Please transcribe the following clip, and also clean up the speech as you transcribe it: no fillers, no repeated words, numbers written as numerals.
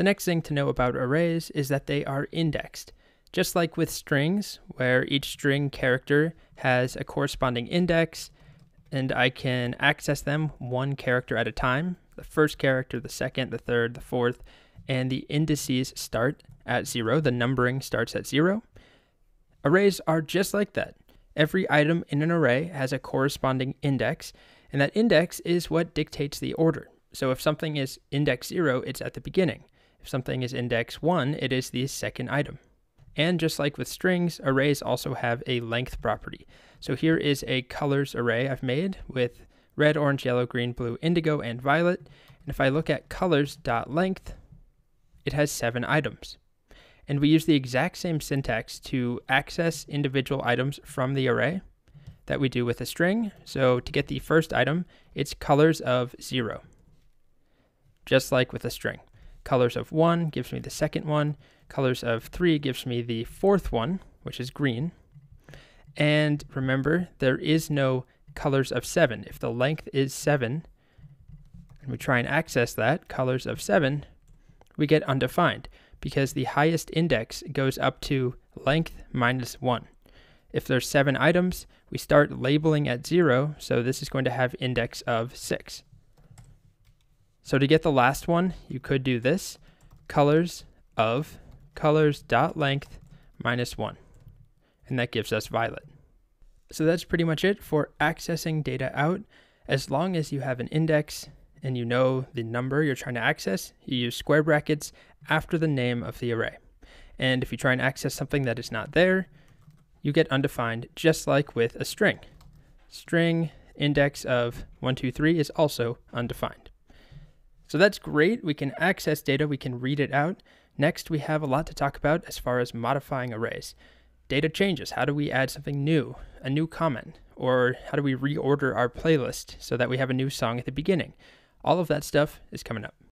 The next thing to know about arrays is that they are indexed. Just like with strings, where each string character has a corresponding index, and I can access them one character at a time, the first character, the second, the third, the fourth, and the indices start at 0, the numbering starts at 0. Arrays are just like that. Every item in an array has a corresponding index, and that index is what dictates the order. So if something is index 0, it's at the beginning. If something is index 1, it is the second item. And just like with strings, arrays also have a length property. So here is a colors array I've made with red, orange, yellow, green, blue, indigo, and violet. And if I look at colors.length, it has 7 items. And we use the exact same syntax to access individual items from the array that we do with a string. So to get the first item, it's colors of 0, just like with a string. Colors of 1 gives me the second one. Colors of 3 gives me the fourth one, which is green. And remember, there is no colors of 7. If the length is 7, and we try and access that, colors of 7, we get undefined because the highest index goes up to length minus 1. If there's 7 items, we start labeling at 0, so this is going to have index of 6. So to get the last one, you could do this, colors of colors.length minus 1, and that gives us violet. So that's pretty much it for accessing data out. As long as you have an index and you know the number you're trying to access, you use square brackets after the name of the array. And if you try and access something that is not there, you get undefined, just like with a string. String index of 1, 2, 3 is also undefined. So that's great. We can access data, we can read it out. Next, we have a lot to talk about as far as modifying arrays. Data changes. How do we add something new, a new comment? Or how do we reorder our playlist so that we have a new song at the beginning? All of that stuff is coming up.